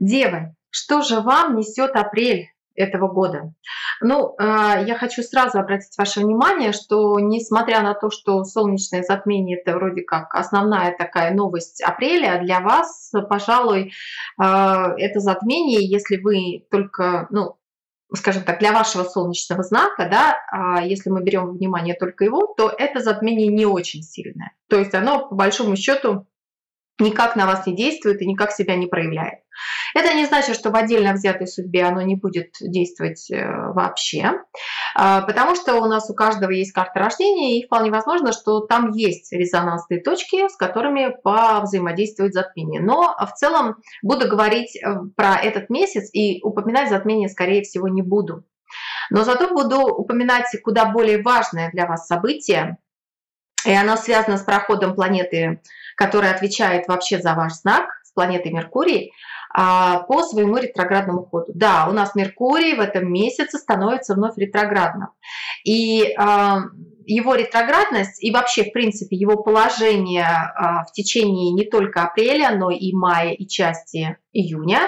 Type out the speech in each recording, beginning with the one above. Девы, что же вам несет апрель этого года? Ну, я хочу сразу обратить ваше внимание, что несмотря на то, что солнечное затмение – это вроде как основная такая новость апреля, для вас, пожалуй, это затмение, если вы только, ну, скажем так, для вашего солнечного знака, да, если мы берем во внимание только его, то это затмение не очень сильное. То есть оно, по большому счету, никак на вас не действует и никак себя не проявляет. Это не значит, что в отдельно взятой судьбе оно не будет действовать вообще, потому что у нас у каждого есть карта рождения, и вполне возможно, что там есть резонансные точки, с которыми повзаимодействует затмение. Но в целом буду говорить про этот месяц и упоминать затмение, скорее всего, не буду. Но зато буду упоминать куда более важное для вас событие, и оно связано с проходом планеты, которая отвечает вообще за ваш знак, с планетой Меркурий, по своему ретроградному ходу. Да, у нас Меркурий в этом месяце становится вновь ретроградным. И его ретроградность и вообще, в принципе, его положение в течение не только апреля, но и мая, и части июня,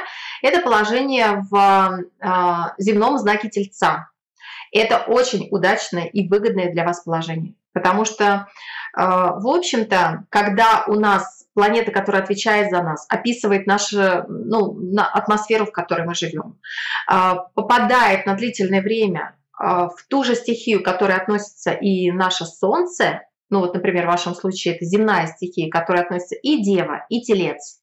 это положение в земном знаке Тельца. Это очень удачное и выгодное для вас положение. Потому что, в общем-то, когда у нас планета, которая отвечает за нас, описывает нашу, ну, атмосферу, в которой мы живем, попадает на длительное время в ту же стихию, к которой относится и наше Солнце, ну вот, например, в вашем случае это земная стихия, к которой относится и Дева, и Телец,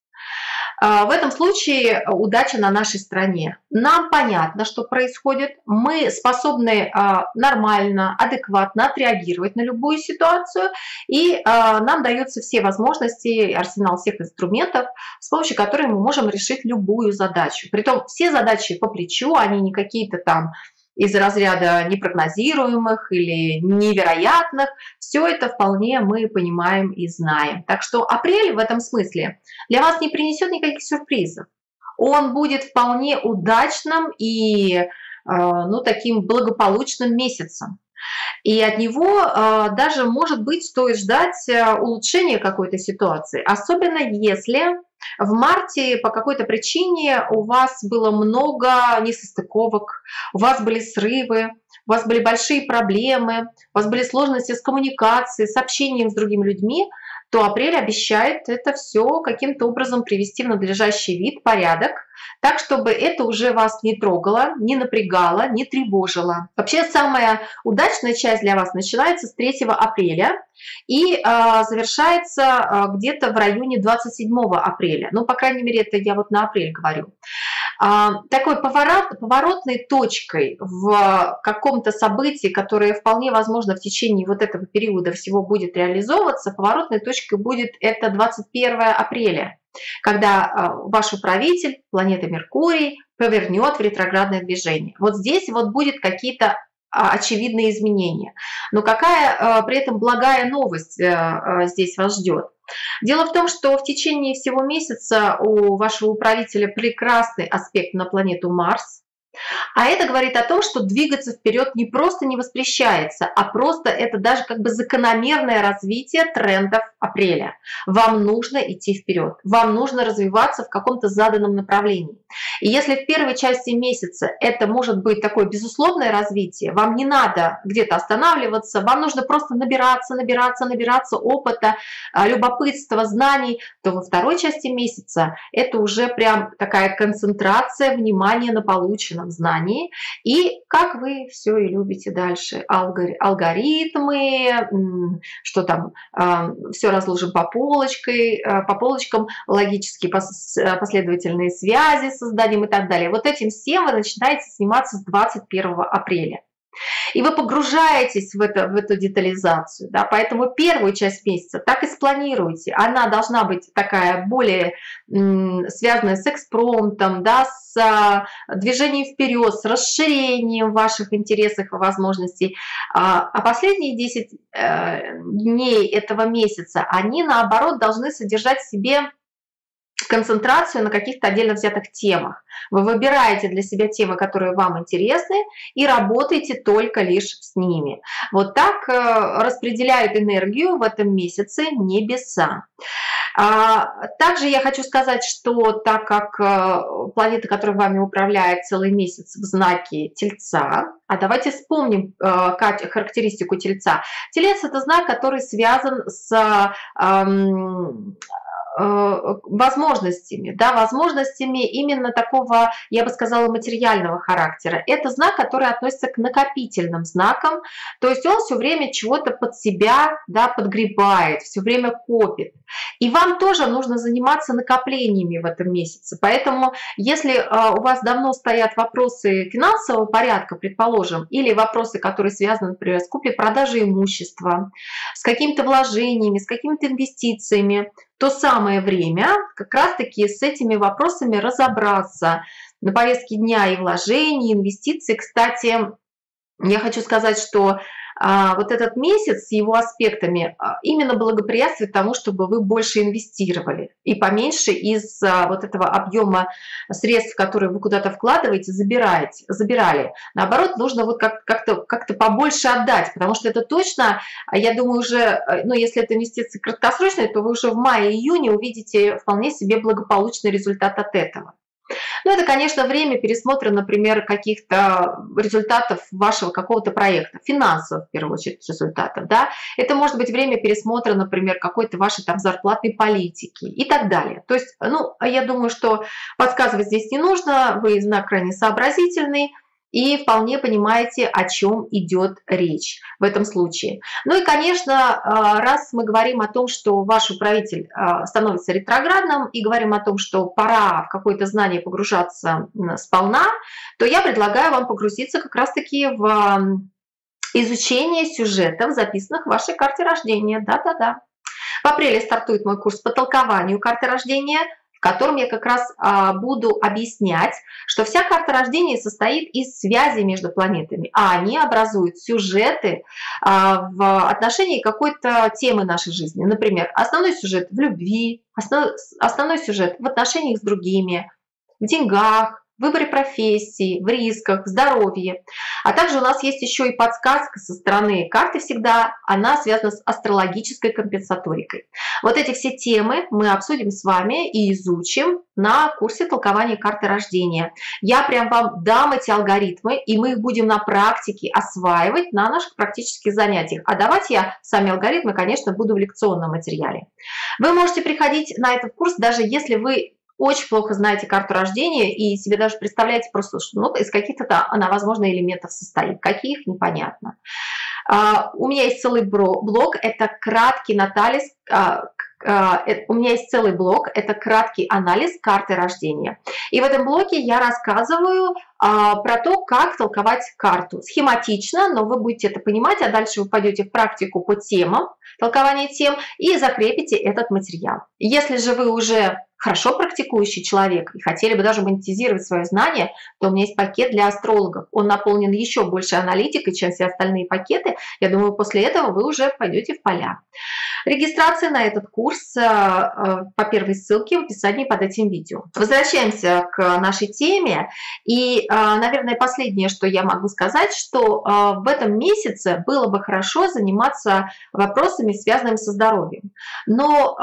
в этом случае удача на нашей стороне. Нам понятно, что происходит. Мы способны нормально, адекватно отреагировать на любую ситуацию. И нам даются все возможности, арсенал всех инструментов, с помощью которых мы можем решить любую задачу. Притом все задачи по плечу, они не какие-то там из разряда непрогнозируемых или невероятных, все это вполне мы понимаем и знаем. Так что апрель в этом смысле для вас не принесет никаких сюрпризов. Он будет вполне удачным и, ну, таким благополучным месяцем. И от него даже, может быть, стоит ждать улучшения какой-то ситуации, особенно если в марте по какой-то причине у вас было много несостыковок, у вас были срывы, у вас были большие проблемы, у вас были сложности с коммуникацией, с общением с другими людьми, то апрель обещает это все каким-то образом привести в надлежащий вид, порядок, так, чтобы это уже вас не трогало, не напрягало, не тревожило. Вообще самая удачная часть для вас начинается с 3 апреля и завершается где-то в районе 27 апреля. Ну, по крайней мере, это я вот на апрель говорю. Такой поворотной точкой в каком-то событии, которое вполне возможно в течение вот этого периода всего будет реализовываться, поворотной точкой будет это 21 апреля, когда ваш управитель, планета Меркурий, повернет в ретроградное движение. Вот здесь вот будут какие-то очевидные изменения. Но какая при этом благая новость здесь вас ждет? Дело в том, что в течение всего месяца у вашего управителя прекрасный аспект на планету Марс. А это говорит о том, что двигаться вперед не просто не воспрещается, а просто это даже как бы закономерное развитие трендов апреля. Вам нужно идти вперед, вам нужно развиваться в каком-то заданном направлении. И если в первой части месяца это может быть такое безусловное развитие, вам не надо где-то останавливаться, вам нужно просто набираться опыта, любопытства, знаний, то во второй части месяца это уже прям такая концентрация внимания на полученном знании, и как вы все и любите дальше, алгоритмы, что там, все разложим по полочкам, логические последовательные связи создаем и так далее. Вот этим всем вы начинаете заниматься с 21 апреля. И вы погружаетесь в эту детализацию, да? Поэтому первую часть месяца так и спланируйте. Она должна быть такая более связанная с экспромтом, да, с движением вперед, с расширением ваших интересов и возможностей. А последние 10 дней этого месяца, они наоборот должны содержать в себе концентрацию на каких-то отдельно взятых темах. Вы выбираете для себя темы, которые вам интересны, и работаете только лишь с ними. Вот так распределяют энергию в этом месяце небеса. Также я хочу сказать, что так как планета, которая вами управляет целый месяц в знаке Тельца, а давайте вспомним характеристику Тельца. Телец – это знак, который связан с возможностями, да, возможностями именно такого, я бы сказала, материального характера. Это знак, который относится к накопительным знакам, то есть он все время чего-то под себя, да, подгребает, все время копит. И вам тоже нужно заниматься накоплениями в этом месяце. Поэтому, если у вас давно стоят вопросы финансового порядка, предположим, или вопросы, которые связаны, например, с куплей-продажей имущества, с какими-то вложениями, с какими-то инвестициями, то самое время как раз-таки с этими вопросами разобраться. На повестке дня и вложений, и инвестиций. Кстати, я хочу сказать, что вот этот месяц с его аспектами именно благоприятствует тому, чтобы вы больше инвестировали и поменьше из вот этого объема средств, которые вы куда-то вкладываете, забирали. Наоборот, нужно вот как-то побольше отдать, потому что это точно, я думаю, уже, ну, если это инвестиции краткосрочные, то вы уже в мае-июне увидите вполне себе благополучный результат от этого. Ну, это, конечно, время пересмотра, например, каких-то результатов вашего какого-то проекта, финансовых, в первую очередь, результатов, да. Это может быть время пересмотра, например, какой-то вашей там зарплатной политики и так далее. То есть, ну, я думаю, что подсказывать здесь не нужно, вы знак крайне сообразительный и вполне понимаете, о чем идет речь в этом случае. Ну и, конечно, раз мы говорим о том, что ваш управитель становится ретроградным и говорим о том, что пора в какое-то знание погружаться сполна, то я предлагаю вам погрузиться как раз-таки в изучение сюжетов, записанных в вашей карте рождения. Да-да-да. В апреле стартует мой курс по толкованию карты рождения, в котором я как раз буду объяснять, что вся карта рождения состоит из связей между планетами, а они образуют сюжеты в отношении какой-то темы нашей жизни. Например, основной сюжет в любви, основной сюжет в отношениях с другими, в деньгах, в выборе профессии, в рисках, в здоровье. А также у нас есть еще и подсказка со стороны карты всегда, она связана с астрологической компенсаторикой. Вот эти все темы мы обсудим с вами и изучим на курсе толкования карты рождения. Я прям вам дам эти алгоритмы, и мы их будем на практике осваивать на наших практических занятиях. А давать я сами алгоритмы, конечно, буду в лекционном материале. Вы можете приходить на этот курс, даже если вы очень плохо знаете карту рождения и себе даже представляете просто, что ну, из каких-то она, возможно, элементов состоит. Каких, непонятно. У меня есть целый блок, это краткий анализ. Карты рождения. И в этом блоке я рассказываю про то, как толковать карту. Схематично, но вы будете это понимать, а дальше вы пойдете в практику по темам, толкование тем, и закрепите этот материал. Если же вы уже хорошо практикующий человек и хотели бы даже монетизировать свое знание, то у меня есть пакет для астрологов. Он наполнен еще больше аналитикой, чем все остальные пакеты. Я думаю, после этого вы уже пойдете в поля. Регистрация на этот курс по первой ссылке в описании под этим видео. Возвращаемся к нашей теме. И, наверное, последнее, что я могу сказать, что в этом месяце было бы хорошо заниматься вопросами, связанными со здоровьем. Но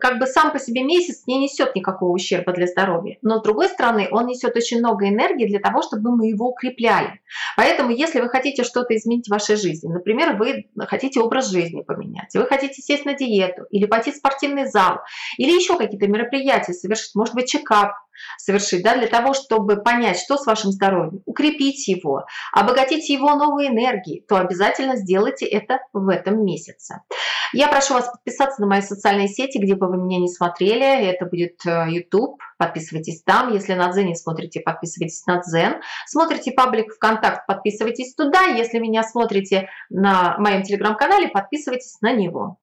как бы сам по себе месяц не несет никакого ущерба для здоровья. Но, с другой стороны, он несет очень много энергии для того, чтобы мы его укрепляли. Поэтому, если вы хотите что-то изменить в вашей жизни, например, вы хотите образ жизни поменять, вы хотите сесть на диету, или пойти в спортивный зал, или еще какие-то мероприятия совершить, может быть, чекап совершить, да, для того, чтобы понять, что с вашим здоровьем, укрепить его, обогатить его новой энергией, то обязательно сделайте это в этом месяце. Я прошу вас подписаться на мои социальные сети, где бы вы меня не смотрели, это будет YouTube, подписывайтесь там, если на Дзене смотрите, подписывайтесь на Дзен, смотрите паблик ВКонтакт, подписывайтесь туда, если меня смотрите на моем телеграм-канале, подписывайтесь на него.